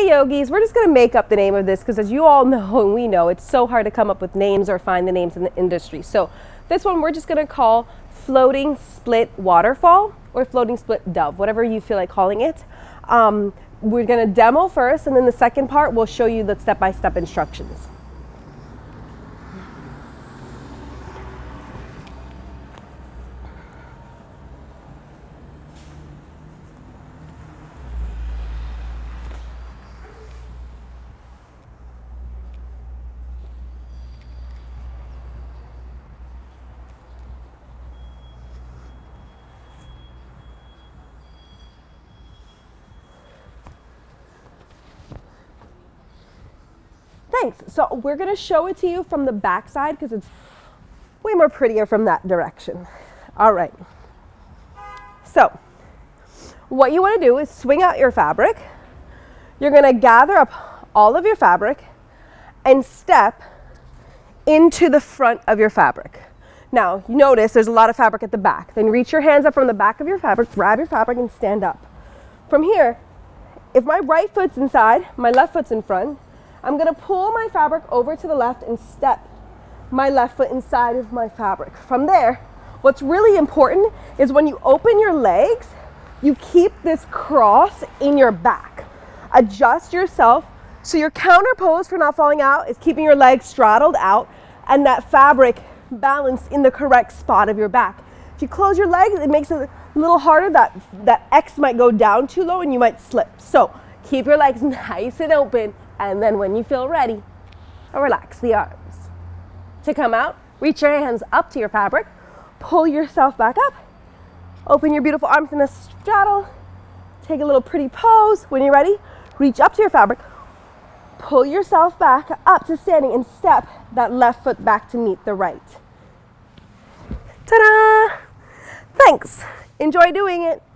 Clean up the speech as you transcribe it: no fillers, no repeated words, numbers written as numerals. Hey yogis, we're just going to make up the name of this because as you all know and we know, it's so hard to come up with names or find the names in the industry. So this one we're just going to call Floating Split Waterfall or Floating Split Dove, whatever you feel like calling it. We're going to demo first, and then the second part we'll show you the step-by-step instructions. Thanks. So we're going to show it to you from the back side because it's way more prettier from that direction. All right. So what you want to do is swing out your fabric. You're going to gather up all of your fabric and step into the front of your fabric. Now, you notice there's a lot of fabric at the back. Then reach your hands up from the back of your fabric, grab your fabric and stand up. From here, if my right foot's inside, my left foot's in front, I'm going to pull my fabric over to the left and step my left foot inside of my fabric. From there, what's really important is when you open your legs, you keep this cross in your back. Adjust yourself. So your counter pose for not falling out is keeping your legs straddled out and that fabric balanced in the correct spot of your back. If you close your legs, it makes it a little harder. That X might go down too low and you might slip. So keep your legs nice and open. And then when you feel ready, relax the arms. To come out, reach your hands up to your fabric, pull yourself back up, open your beautiful arms in a straddle, take a little pretty pose. When you're ready, reach up to your fabric, pull yourself back up to standing and step that left foot back to meet the right. Ta-da! Thanks. Enjoy doing it.